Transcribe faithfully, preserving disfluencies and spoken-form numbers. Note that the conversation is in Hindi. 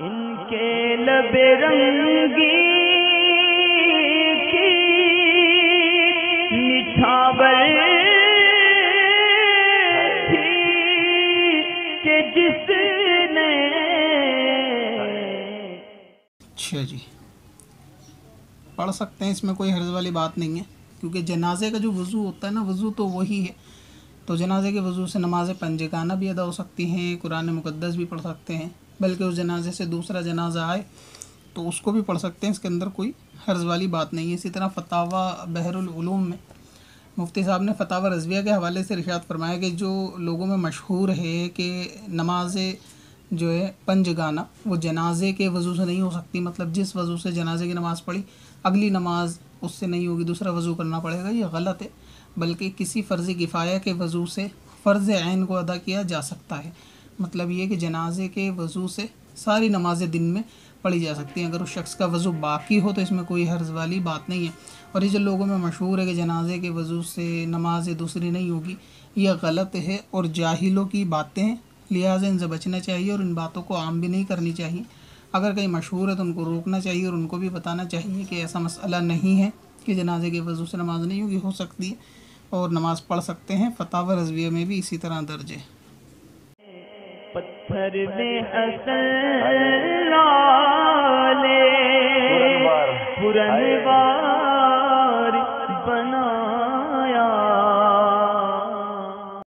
इनके लबे रंगी की निछावर थी के जिसने। अच्छा जी, पढ़ सकते हैं, इसमें कोई हर्ज वाली बात नहीं है, क्योंकि जनाजे का जो वज़ू होता है ना, वज़ू तो वही है। तो जनाजे के वज़ू से नमाज पंजगाना भी अदा हो सकती हैं, कुरान मुकद्दस भी पढ़ सकते हैं, बल्कि उस जनाजे से दूसरा जनाजा आए तो उसको भी पढ़ सकते हैं, इसके अंदर कोई हर्ज वाली बात नहीं है। इसी तरह फतावा बहरुल उलूम में मुफ्ती साहब ने फतावा रज़विया के हवाले से इरशाद फरमाया कि जो लोगों में मशहूर है कि नमाज जो है पंजगाना वो जनाजे के वज़ू से नहीं हो सकती, मतलब जिस वज़ू से जनाजे की नमाज़ पढ़ी अगली नमाज उससे नहीं होगी, दूसरा वज़ू करना पड़ेगा, ये गलत है। बल्कि किसी फ़र्ज़ किफ़ाया के वज़ू से फ़र्ज़ ऐन को अदा किया जा सकता है, मतलब ये कि जनाजे के वज़ू से सारी नमाज़ें दिन में पढ़ी जा सकती हैं, अगर उस शख्स का वज़ू बाकी हो तो इसमें कोई हर्ज वाली बात नहीं है। और ये जो लोगों में मशहूर है कि जनाजे के वज़ू से नमाज़ें दूसरी नहीं होगी, यह गलत है और जाहिलों की बातें हैं, लिहाजा इनसे बचना चाहिए और इन बातों को आम भी नहीं करनी चाहिए। अगर कहीं मशहूर है तो उनको रोकना चाहिए और उनको भी बताना चाहिए कि ऐसा मसला नहीं है कि जनाजे के वज़ू से नमाज नहीं होगी, हो सकती है और नमाज पढ़ सकते हैं। फतावा रज़विया में भी इसी तरह दर्ज है। पत्थर में असल लाले पुरनवार